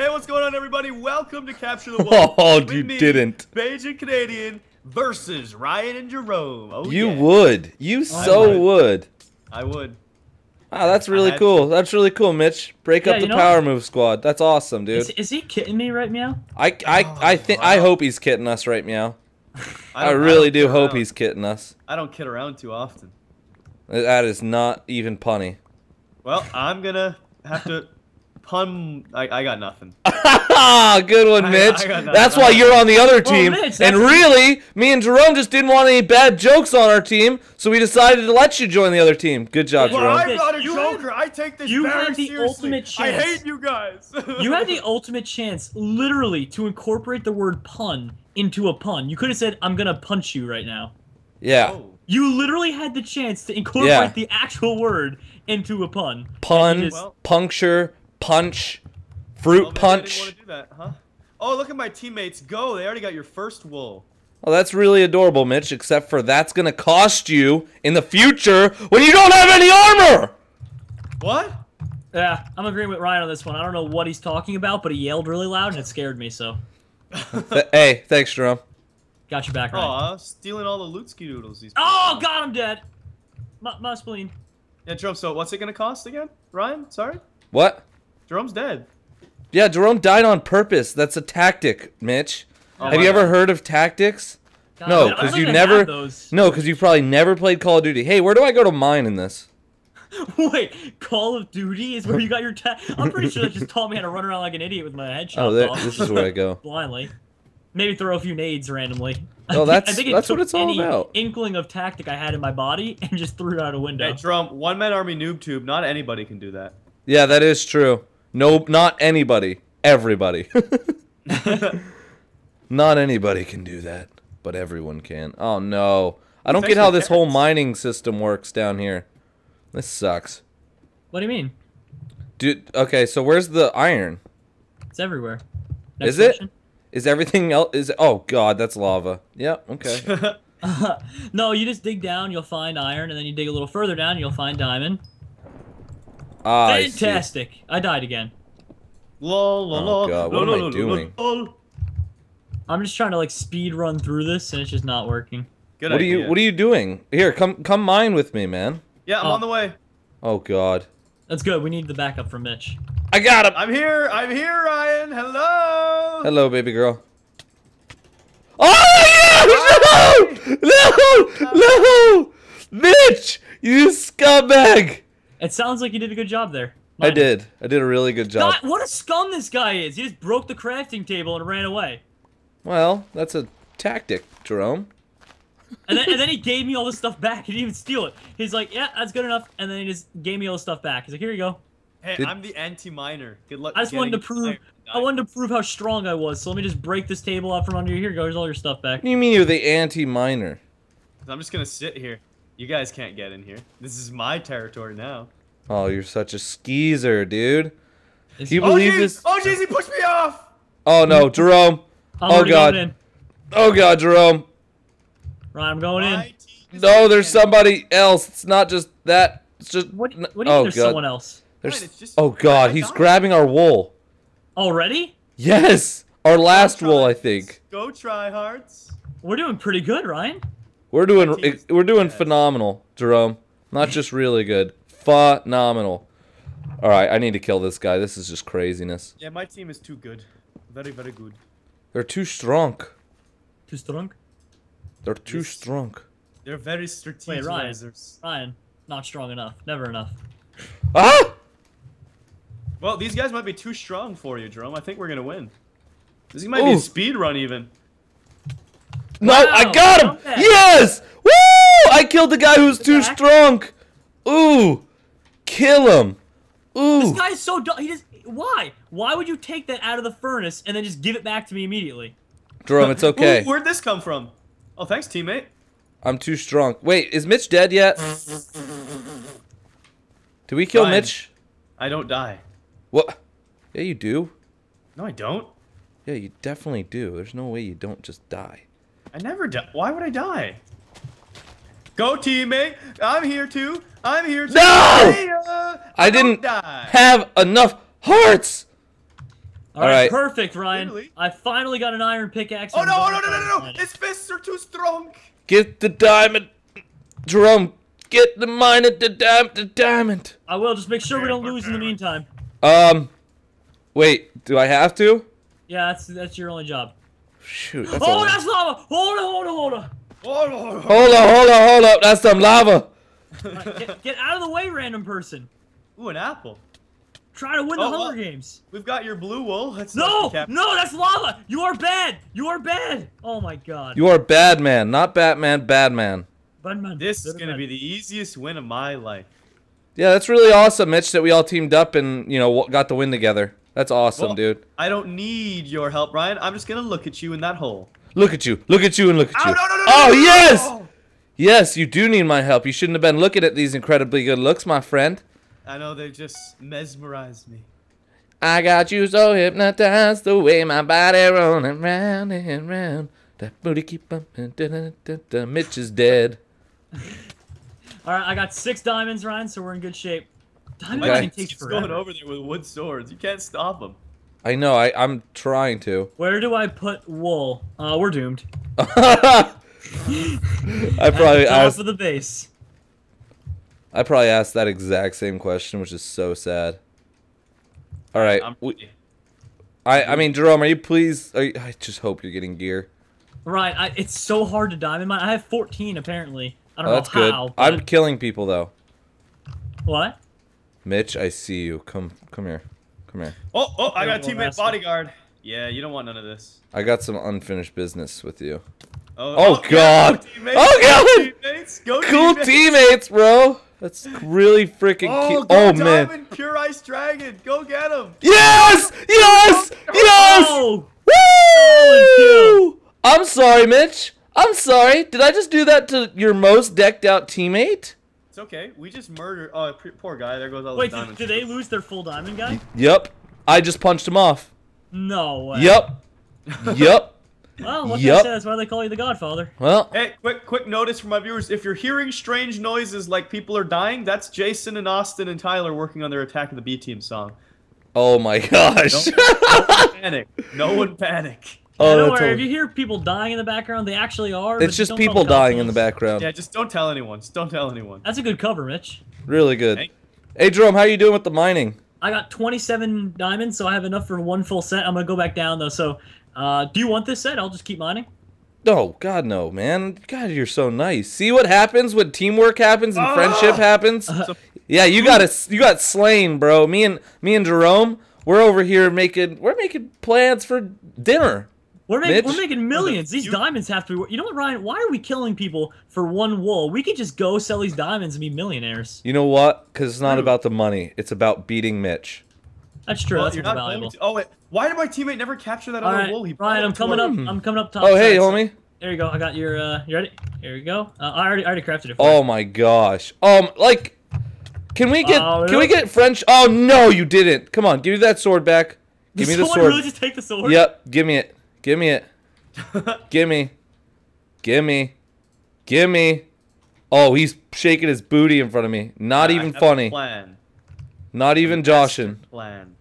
Hey, what's going on, everybody? Welcome to Capture the Wool. Oh, you didn't. Bajan Canadian versus Ryan and Jerome. Oh, you would. You so would. I would. Wow, that's really cool. That's really cool, Mitch. Break up the power move squad. That's awesome, dude. Is he kidding me right now? I hope he's kidding us right now. I really do hope he's kidding us. I don't kid around too often. That is not even punny. Well, I'm gonna have to pun. I got nothing. Good one, Mitch. That's why you're on the other team. Well, Mitch, and really, me and Jerome just didn't want any bad jokes on our team, so we decided to let you join the other team. Good job, Jerome. I'm not a joker. I take this very seriously. I hate you guys. You had the ultimate chance, literally, to incorporate the word pun into a pun. You could have said, "I'm gonna punch you right now." Yeah. Oh. You literally had the chance to incorporate the actual word into a pun. Pun, just, puncture, punch, fruit punch. I didn't want to do that, huh? Oh, look at my teammates go. They already got your first wool. Well, that's really adorable, Mitch, except for that's going to cost you in the future when you don't have any armor. What? Yeah, I'm agreeing with Ryan on this one. I don't know what he's talking about, but he yelled really loud, and it scared me, so. Hey, thanks, Jerome. Got your back, Ryan. Aw, stealing all the loot ski-doodles. Oh, God, I'm dead. My spleen. Yeah, Jerome, so what's it going to cost again? Ryan, sorry? What? Jerome's dead. Yeah, Jerome died on purpose. That's a tactic, Mitch. Oh, have you ever heard of tactics? God, no, because you never... No, because you probably never played Call of Duty. Hey, where do I go to mine in this? Wait, Call of Duty is where you got your I'm pretty sure they just taught me how to run around like an idiot with my headshot off. This is where I go. Blindly. Maybe throw a few nades randomly. Oh, that's what it's all about. Inkling of tactic I had in my body and just threw it out a window. Hey, Trump, one-man army noob tube. Not anybody can do that. Yeah, that is true. No, not anybody. Everybody. Not anybody can do that, but everyone can. Oh no, I don't get how this whole mining system works down here. This sucks. What do you mean? Dude, okay, so where's the iron? It's everywhere. Next question. Is everything else oh god, that's lava. Yeah, okay. No, you just dig down, you'll find iron, and then you dig a little further down, you'll find diamond. Ah, fantastic. I died again. Lol, lol, lol. Oh god, what am I doing? I'm just trying to like speed run through this and it's just not working. Good idea. What are you doing? Here, come mine with me, man. Yeah, I'm on the way. Oh god. That's good. We need the backup from Mitch. I got him. I'm here, Ryan. Hello. Hello, baby girl. Oh yeah! No! No! Mitch, you scumbag! It sounds like you did a good job there. Mine. I did. I did a really good job. God, what a scum this guy is! He just broke the crafting table and ran away. Well, that's a tactic, Jerome. And then he gave me all this stuff back. He didn't even steal it. He's like, yeah, that's good enough. And then he just gave me all this stuff back. He's like, here you go. Hey, I'm the anti-miner. Good luck. I just wanted to prove how strong I was. So let me just break this table out from under you. Here you go. Here's all your stuff back. What do you mean you're the anti-miner? I'm just gonna sit here. You guys can't get in here. This is my territory now. Oh, you're such a skeezer, dude. Do you believe this? Oh jeez, he pushed me off. Oh no, Jerome. Oh god. Oh god, Jerome. Ryan, I'm going in. No, there's somebody else. It's not just that. It's just. What do you mean there's someone else? There's. Right, just, oh god, he's grabbing our wool. Already? Yes, our last wool, I think. Go tryhards. We're doing pretty good, Ryan. We're doing phenomenal, Jerome. Not just really good, phenomenal. All right, I need to kill this guy. This is just craziness. Yeah, my team is too good. Very, very good. They're too strong. Too strong? They're too strong. They're very strategic. Wait, Ryan, not strong enough. Never enough. Ah! Well, these guys might be too strong for you, Jerome. I think we're gonna win. This might be a speed run, even. No, wow, I got him! Yes! Woo! I killed the guy who's too strong. Ooh! Kill him! Ooh! This guy is so dumb. He just why would you take that out of the furnace and then just give it back to me immediately? Jerome, it's okay. Ooh, where'd this come from? Oh, thanks, teammate. I'm too strong. Wait, is Mitch dead yet? Did we kill Mitch? I don't die. What? Yeah, you do. No, I don't. Yeah, you definitely do. There's no way you don't just die. I never die. Why would I die? Go, teammate. I'm here too. I'm here too. No! I didn't have enough hearts. All right, perfect, Ryan. Literally. I finally got an iron pickaxe. Oh, no. His fists are too strong. Get the diamond drum. Get the mine at the diamond. I will. Just make sure we don't lose in the meantime. Wait. Do I have to? Yeah, that's your only job. Shoot. That's that's lava. Hold on. That's some lava. Right, get out of the way, random person. Ooh, an apple. Try to win the Hunger Games. We've got your blue wool. That's no, that's lava. You are bad. You are bad. Oh my god. You are bad man, not Batman. Badman. Badman. This is gonna be the easiest win of my life. Yeah, that's really awesome, Mitch. That we all teamed up and got the win together. That's awesome, dude. I don't need your help, Ryan. I'm just gonna look at you in that hole. Look at you. No, yes. No. Yes, you do need my help. You shouldn't have been looking at these incredibly good looks, my friend. I know, they just mesmerized me. I got you so hypnotized the way my body rolling round and round. That booty keep bumping. Mitch is dead. All right, I got 6 diamonds, Ryan, so we're in good shape. Diamond takes forever. Going over there with wood swords. You can't stop them. I know. I'm trying to. Where do I put wool? We're doomed. I probably asked that exact same question, which is so sad. All right. I mean, Jerome, are you pleased? I just hope you're getting gear. Right. It's so hard to diamond mine. I have 14 apparently. I don't know how. Good. I'm killing people though. What? Mitch, I see you. Come here. Oh! I got a teammate bodyguard. Yeah, you don't want none of this. I got some unfinished business with you. Oh god! Oh god! Cool teammates, bro. That's really freaking cute. Oh man! Diamond Pure Ice Dragon, go get him! Yes! Yes! Yes! Woo! I'm sorry, Mitch. I'm sorry. Did I just do that to your most decked out teammate? It's okay. We just murdered. Oh, poor guy. There goes all the diamonds. Wait, did they lose their full diamond guy? Yep. I just punched him off. No way. Yep. Well, what can I say? That's why they call you the Godfather. Well, hey, quick notice for my viewers: if you're hearing strange noises like people are dying, that's Jason and Austin and Tyler working on their Attack of the B-Team song. Oh my gosh! Don't panic! No one panic! Oh, don't worry. If you hear people dying in the background, they actually are. It's just people dying in the background. Yeah, just don't tell anyone. Just don't tell anyone. That's a good cover, Mitch. Really good. Hey, Jerome, how are you doing with the mining? I got 27 diamonds, so I have enough for one full set. I'm gonna go back down though, so. Do you want this set? I'll just keep mining. Oh, God, no, man. God, you're so nice. See what happens when teamwork happens and friendship happens? Yeah, you got slain, bro. Me and Jerome, we're over here making plans for dinner. We're making millions. These diamonds have to be. You know what, Ryan? Why are we killing people for one wool? We could just go sell these diamonds and be millionaires. You know what? Because it's not about the money. It's about beating Mitch. That's true. Well, that's more valuable. Wait. Why did my teammate never capture that other wool? Ryan, I'm coming up top. Oh, hey, homie. There you go. I got your. You ready? Here you go. I already crafted it. Oh my gosh. Like, can we get French? Oh no, you didn't. Come on, give me that sword back. Give me the sword. Really just take the sword. Yep. Give me it. Give me. Oh, he's shaking his booty in front of me. Not even funny. A plan. Not even Joshin. Plan.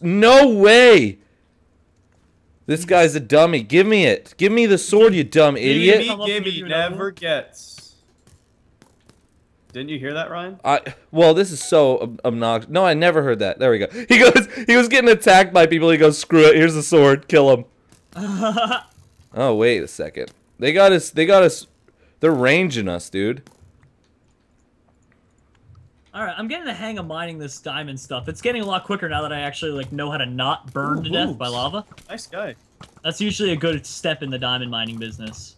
No way! This guy's a dummy. Give me it. Give me the sword, you dumb idiot. Give me. Never gets. Didn't you hear that, Ryan? Well, this is so obnoxious. No, I never heard that. There we go. He was getting attacked by people. He goes, screw it. Here's the sword. Kill him. Oh, wait a second. They got us. They're ranging us, dude. Alright, I'm getting the hang of mining this diamond stuff. It's getting a lot quicker now that I actually know how to not burn to death by lava. Nice guy. That's usually a good step in the diamond mining business.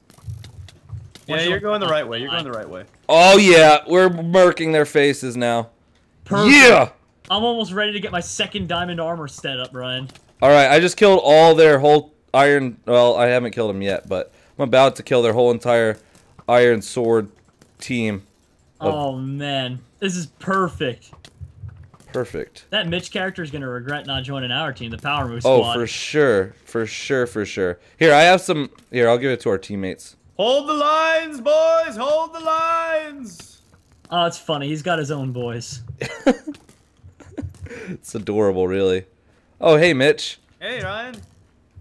Yeah, you're going the right way. You're going the right way. Oh yeah, we're murking their faces now. Perfect. Yeah! I'm almost ready to get my second diamond armor set up, Brian. Alright, I just killed all their whole iron... Well, I haven't killed them yet, but I'm about to kill their whole entire iron sword team. Oh, man. This is perfect. Perfect. That Mitch character is going to regret not joining our team, the Power Move Squad. Oh, for sure. For sure. Here, I have some... Here, I'll give it to our teammates. Hold the lines, boys! Hold the lines! Oh, it's funny. He's got his own boys. It's adorable, really. Oh, hey, Mitch. Hey, Ryan.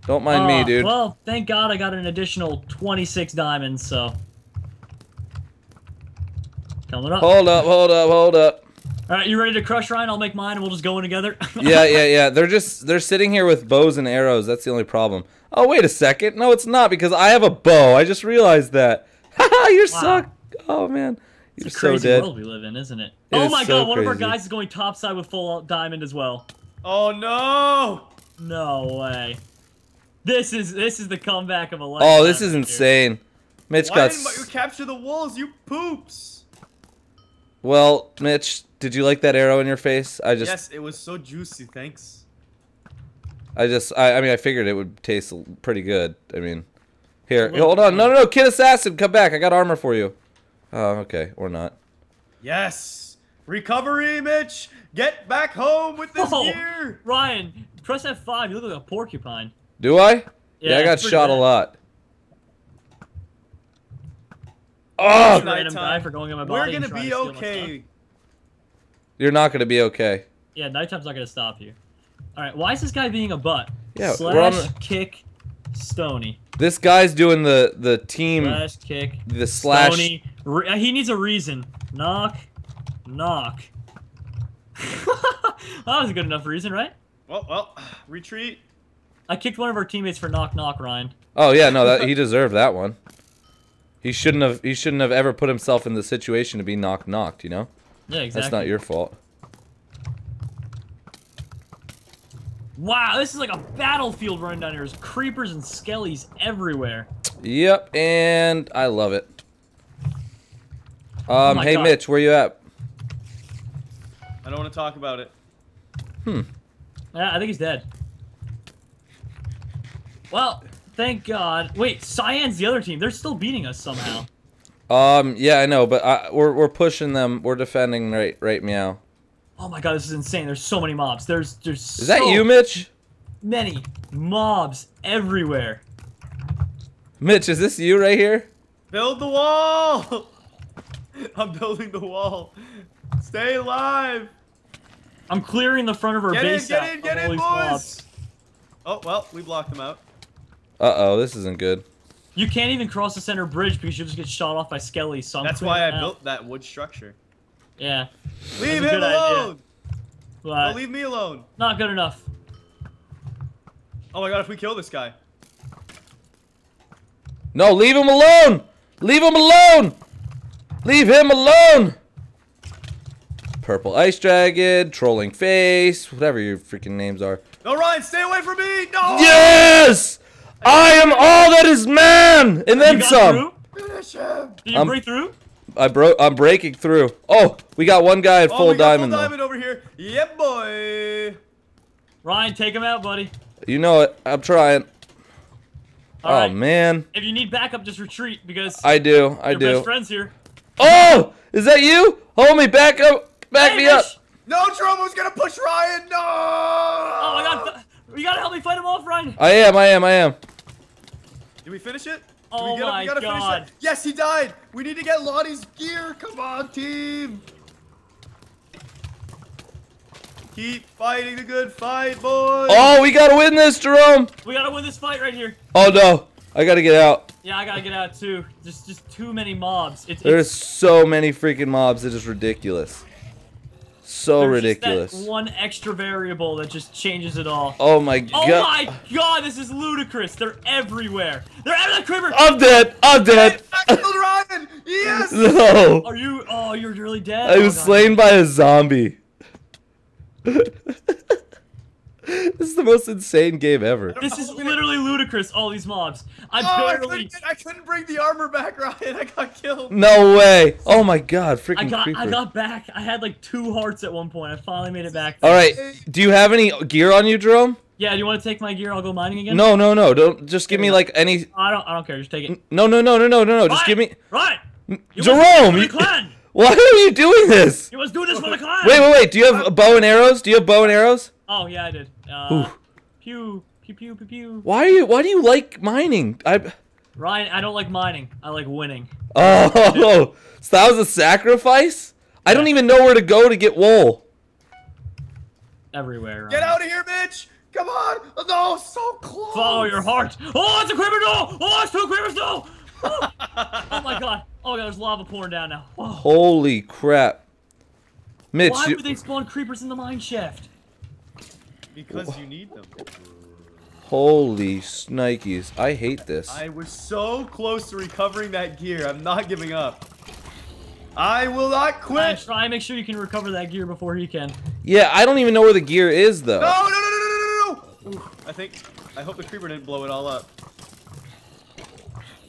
Don't mind me, dude. Well, thank God I got an additional 26 diamonds, so. Coming up. Hold up, hold up, hold up. All right, you ready to crush, Ryan? I'll make mine, and we'll just go in together. yeah. They're sitting here with bows and arrows. That's the only problem. Oh, wait a second. No, it's not, because I have a bow. I just realized that. Haha, you're suck. Oh, man. You're so dead. It's a crazy world we live in, isn't it? Oh, my God. One of our guys is going topside with full diamond as well. Oh, no. No way. This is the comeback of a lifetime. Oh, this is insane. Mitch got... Why didn't you capture the wolves, you poops? Well, Mitch, did you like that arrow in your face? I just... Yes, it was so juicy, thanks. I mean, I figured it would taste pretty good. I mean, here, hold on. No, no, no, Kid Assassin, come back. I got armor for you. Oh, okay, or not. Yes. Recovery, Mitch. Get back home with this gear. Ryan, press F5. You look like a porcupine. Do I? Yeah, I got shot a lot. Oh! We're gonna be okay. You're not gonna be okay. Yeah, nighttime's not gonna stop you. Alright, why is this guy being a butt? Yeah, slash kick Stony. This guy's doing the team slash kick the slash Stony. He needs a reason. Knock, knock. That was a good enough reason, right? Well, retreat. I kicked one of our teammates for knock knock, Ryan. Oh yeah, no, he deserved that one. He shouldn't have ever put himself in the situation to be knock knocked, you know? Yeah, exactly. That's not your fault. Wow, this is like a battlefield running down here. There's creepers and skellies everywhere. Yep, and I love it. Oh hey, God. Mitch, where you at? I don't want to talk about it. Yeah, I think he's dead. Well, thank God. Wait, Cyan's the other team. They're still beating us somehow. Yeah, I know, but we're pushing them. We're defending right meow. Oh my God, this is insane. There's so many mobs. There's so Is that you, Mitch? Many mobs everywhere. Mitch, is this you right here? Build the wall! I'm building the wall. Stay alive! I'm clearing the front of our base. Get in, boys! Mobs. Oh, well, we blocked them out. Uh-oh, this isn't good. You can't even cross the center bridge because you'll just get shot off by skellies. So that's why I built that wood structure. Yeah. Leave him alone! Well, leave me alone. Not good enough. Oh my God, if we kill this guy. No, leave him alone! Leave him alone! Leave him alone! Purple Ice Dragon, Trolling Face, whatever your freaking names are. No, Ryan, stay away from me! No! Yes! I am all that is man! And then some! Finish him! Did you break through? I'm breaking through. Oh, we got one guy at full diamond. Full diamond over here. Yep, boy. Ryan, take him out, buddy. You know it. I'm trying. All right, man. If you need backup, just retreat because I do. Best friends here. Oh, is that you? Hold me back up. Back me up. No, Tromo's gonna push Ryan. No. Oh my God. You gotta help me fight him off, Ryan. I am. Did we finish it? Oh my God. Yes, he died. We need to get Lottie's gear. Come on, team. Keep fighting the good fight, boys. Oh, we gotta win this, Jerome. We gotta win this fight right here. Oh no, I gotta get out. Yeah, I gotta get out too. Just too many mobs. There's so many freaking mobs. It is ridiculous. So ridiculous. Just that one extra variable that just changes it all. Oh my God. Oh my God, this is ludicrous. They're everywhere. They're out of the creeper. I'm dead. I killed Ryan. Yes. No. Are you? Oh, you're really dead. I was slain by a zombie. This is the most insane game ever. This is literally ludicrous, all these mobs. I couldn't bring the armor back, Ryan. I got killed. No way. Oh my God, freaking creeper. I got back. I had like 2 hearts at one point. I finally made it back. Alright, do you have any gear on you, Jerome? Yeah, do you want to take my gear? I'll go mining again? No. Don't. Just give me like any... I don't care. Just take it. No. Just give me... Ryan! Jerome! Why are you doing this? You must do this for the clan. Wait. Do you have bow and arrows? Oh, yeah, I did. Pew, pew, pew, pew, pew. Why do you like mining? Ryan, I don't like mining. I like winning. Oh, so that was a sacrifice? Yeah. I don't even know where to go to get wool. Everywhere, Ryan. Get out of here, bitch! Come on! No, so close! Follow your heart! Oh, it's a quiver! No! Oh, it's two quivers! No! Oh, oh my god! Oh my god, there's lava pouring down now. Oh. Holy crap. Mitch, why would they spawn creepers in the mine shaft? Because you need them. Holy snikes. I hate this. I was so close to recovering that gear. I'm not giving up. I will not quit! Try and make sure you can recover that gear before he can. Yeah, I don't even know where the gear is, though. No, no, no, no, no, no, no! I hope the creeper didn't blow it all up.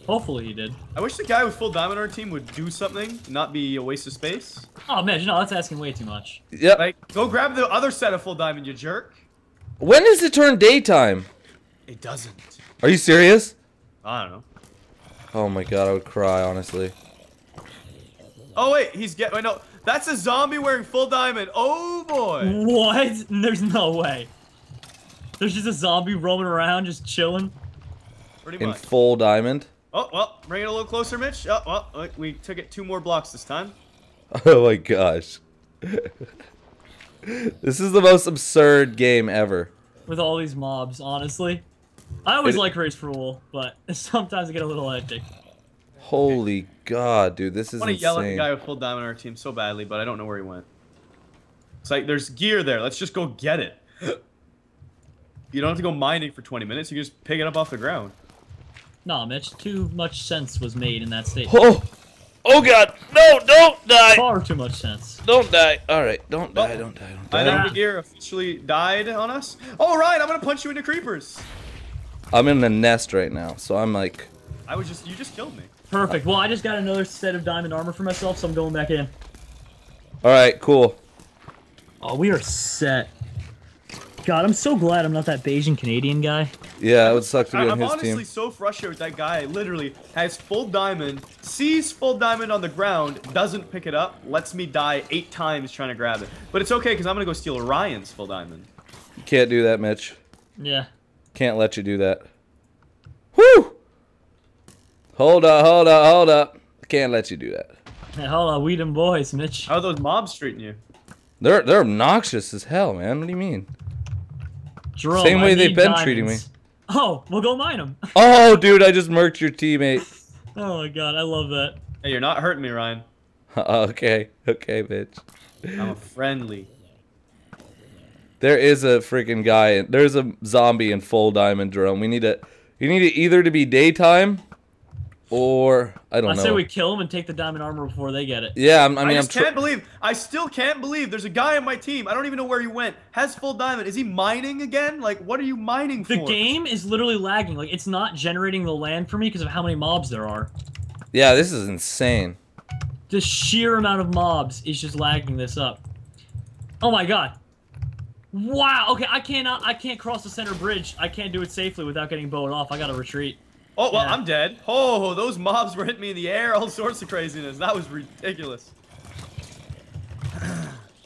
Hopefully he did. I wish the guy with full diamond on our team would do something, not be a waste of space. Oh, man, no, that's asking way too much. Yep. Like, go grab the other set of full diamond, you jerk. When does it turn daytime? It doesn't. Are you serious? I don't know. Oh, my God, I would cry, honestly. Oh, wait, he's getting... Wait, no, that's a zombie wearing full diamond. Oh, boy. What? There's no way. There's just a zombie roaming around, just chilling. Pretty much. In full diamond. Oh, well, bring it a little closer, Mitch. Oh, well, we took it 2 more blocks this time. Oh, my gosh. This is the most absurd game ever. With all these mobs, honestly. I always like Race for Wool, but sometimes I get a little hectic. Holy God, dude, this is insane. I want to yell at the guy with full diamond on our team so badly, but I don't know where he went. It's like, there's gear there. Let's just go get it. You don't have to go mining for 20 minutes. You can just pick it up off the ground. Nah, Mitch, too much sense was made in that statement. Oh, oh God, no, don't die. Far too much sense. Don't die. All right, don't die, don't die, don't die. I know the gear officially died on us. All right, I'm going to punch you into creepers. I'm in the nest right now, so I'm like... you just killed me. Perfect. Well, I just got another set of diamond armor for myself, so I'm going back in. All right, cool. Oh, we are set. God, I'm so glad I'm not that Bajan Canadian guy. Yeah, it would suck to be on his team. I'm honestly so frustrated with that guy. Literally has full diamond, sees full diamond on the ground, doesn't pick it up, lets me die 8 times trying to grab it. But it's okay, because I'm going to go steal Ryan's full diamond. You can't do that, Mitch. Yeah. Can't let you do that. Whew! Hold up, hold up, hold up. I can't let you do that. Hey, hold on, we them boys, Mitch. How are those mobs treating you? They're obnoxious as hell, man. What do you mean? Jerome, same way they've been treating me. Oh, well, go mine them. Oh, dude, I just murked your teammate. Oh, my God, I love that. Hey, you're not hurting me, Ryan. Okay, okay, bitch. I'm friendly. There is a freaking guy. There's a zombie in full diamond, Jerome. You need it either to be daytime... Or I don't know. I say we kill him and take the diamond armor before they get it. Yeah, I still can't believe there's a guy on my team. I don't even know where he went. Has full diamond. Is he mining again? Like, what are you mining for? The game is literally lagging. Like, it's not generating the land for me because of how many mobs there are. Yeah, this is insane. The sheer amount of mobs is just lagging this up. Oh my god. Wow. Okay, I can't cross the center bridge. I can't do it safely without getting bowed off. I gotta retreat. Oh, well, yeah. I'm dead. Oh, those mobs were hitting me in the air, all sorts of craziness. That was ridiculous.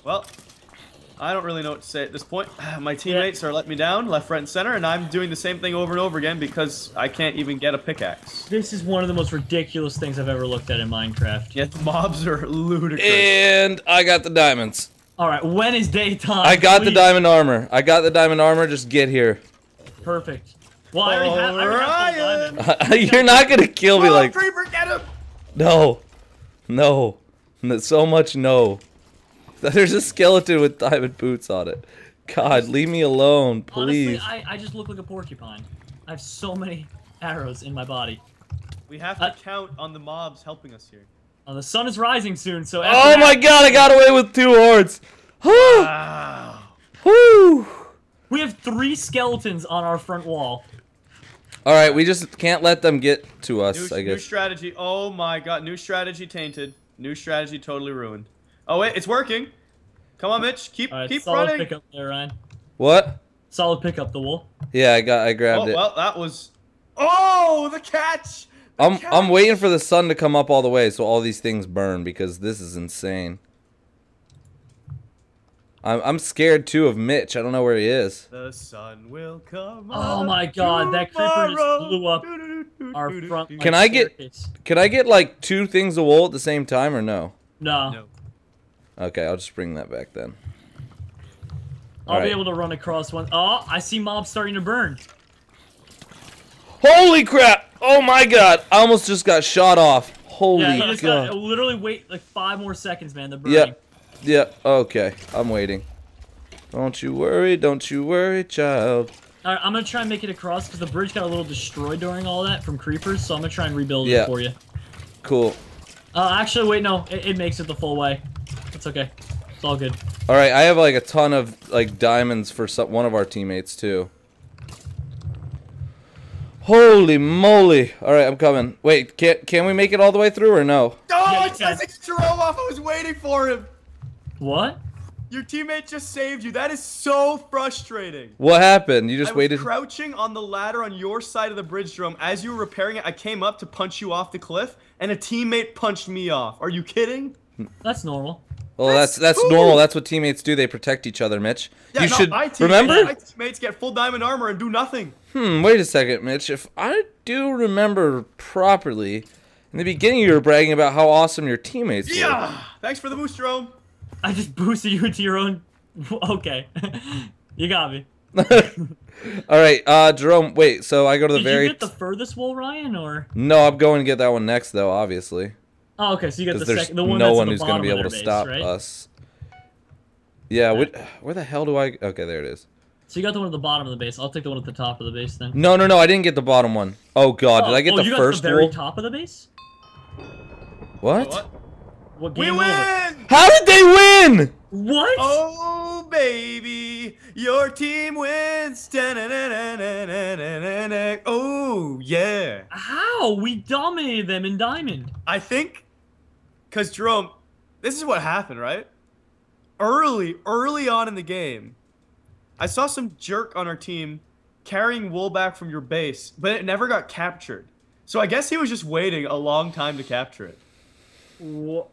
Well, I don't really know what to say at this point. My teammates are letting me down, left, right, and center, and I'm doing the same thing over and over again because I can't even get a pickaxe. This is one of the most ridiculous things I've ever looked at in Minecraft. Yeah, the mobs are ludicrous. And I got the diamonds. All right, when is daytime? I got the diamond armor. I got the diamond armor. Just get here. Perfect. Well, Ryan! You're not gonna kill me like. Creeper, get him! No, no, so much no. There's a skeleton with diamond boots on it. God, leave me alone, please. Honestly, I just look like a porcupine. I have so many arrows in my body. We have to count on the mobs helping us here. The sun is rising soon, so. Oh my God! I got away with 2 hordes. Wow. Whew. We have 3 skeletons on our front wall. All right, we just can't let them get to us, I guess. New strategy. Oh, my God. New strategy tainted. New strategy totally ruined. Oh, wait. It's working. Come on, Mitch. Keep solid running. Solid pickup there, Ryan. What? Solid pickup, the wool. Yeah, I grabbed it. Oh, well, that was... Oh, the catch! I'm waiting for the sun to come up all the way so all these things burn because this is insane. I'm scared, too, of Mitch. I don't know where he is. The sun will come up. Oh, my God. That creeper just blew up our front. Can I get, like, 2 things of wool at the same time or no? No. Okay, I'll just bring that back then. I'll be able to run across one. Oh, I see mobs starting to burn. Holy crap! Oh my god! I almost just got shot off. Holy god. Yeah, you just gotta literally wait like 5 more seconds, man. They're burning. Yep. Yep. Okay. I'm waiting. Don't you worry, child. Alright, I'm gonna try and make it across because the bridge got a little destroyed during all that from creepers, so I'm gonna try and rebuild it for you. Cool. Actually, wait, no. It makes it the full way. It's okay. It's all good. Alright, I have like a ton of like diamonds for one of our teammates, too. Holy moly! Alright, I'm coming. Wait, can we make it all the way through or no? Oh, yeah, I tried to get your robe off! I was waiting for him! What? Your teammate just saved you. That is so frustrating. What happened? You just waited? I was crouching on the ladder on your side of the bridge, Jerome. As you were repairing it, I came up to punch you off the cliff, and a teammate punched me off. Are you kidding? That's normal. Well, that's normal. That's what teammates do. They protect each other, Mitch. Yeah, you should remember. My teammates get full diamond armor and do nothing. Hmm. Wait a second, Mitch. If I do remember properly, in the beginning you were bragging about how awesome your teammates were. Yeah. Thanks for the boost, Jerome. I just boosted you into your own... Okay. You got me. Alright, Jerome, wait, so I go to the very... Did you get the furthest wool, Ryan, or...? No, I'm going to get that one next, though, obviously. Oh, okay, so you got the one that's on the bottom of their base, right? No one who's going to be able to stop us. Yeah, where the hell do I... Okay, there it is. So you got the one at the bottom of the base. I'll take the one at the top of the base, then. No, no, no, I didn't get the bottom one. Oh, God, did I get the first wool? Oh, you got the very top of the base? What? We win! How did they win? What? Oh, baby, your team wins. Oh, yeah. How? We dominated them in diamond. I think, because Jerome, this is what happened, right? Early on in the game, I saw some jerk on our team carrying wool back from your base, but it never got captured. So I guess he was just waiting a long time to capture it. What?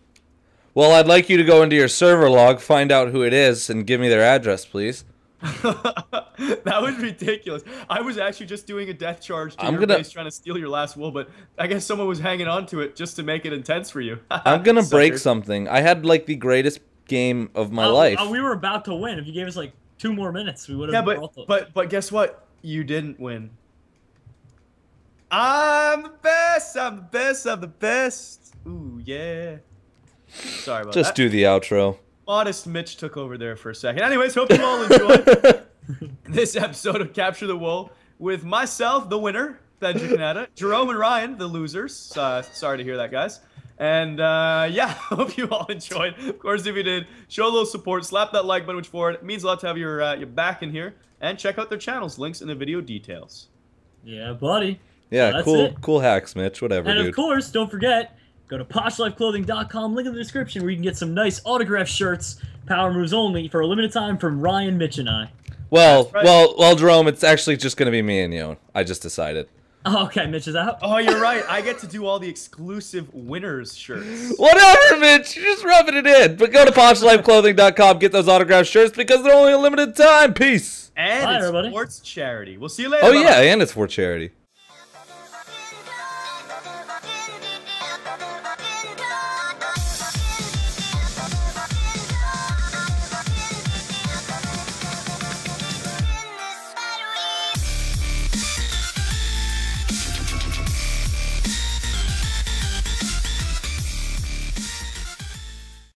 Well, I'd like you to go into your server log, find out who it is, and give me their address, please. That was ridiculous. I was actually just doing a death charge to your base trying to steal your last wool, but I guess someone was hanging on to it just to make it intense for you. I'm going to break something. I had, like, the greatest game of my life. We were about to win. If you gave us, like, 2 more minutes, we would have brought those. But guess what? You didn't win. I'm the best. I'm the best. I'm the best. Ooh, yeah. Sorry about that. Just do the outro. Modest Mitch took over there for a second. Anyways, hope you all enjoyed this episode of Capture the Wool with myself, the winner, Bajan Canadian, Jerome and Ryan, the losers. Sorry to hear that, guys. And yeah, hope you all enjoyed. Of course, if you did, show a little support, slap that like button forward. It means a lot to have your back in here. And check out their channels. Links in the video details. Yeah, buddy. Yeah, so cool hacks, Mitch. Whatever, dude. And of course, don't forget... Go to poshlifeclothing.com, link in the description, where you can get some nice autographed shirts, power moves only, for a limited time from Ryan, Mitch, and I. Well, well, Jerome, it's actually just going to be me and you. I just decided. Oh, okay, Mitch is out. Oh, you're right. I get to do all the exclusive winners shirts. Whatever, Mitch. You're just rubbing it in. But go to poshlifeclothing.com, get those autographed shirts, because they're only a limited time. Peace. And it's for charity. We'll see you later. Oh, yeah, and it's for charity.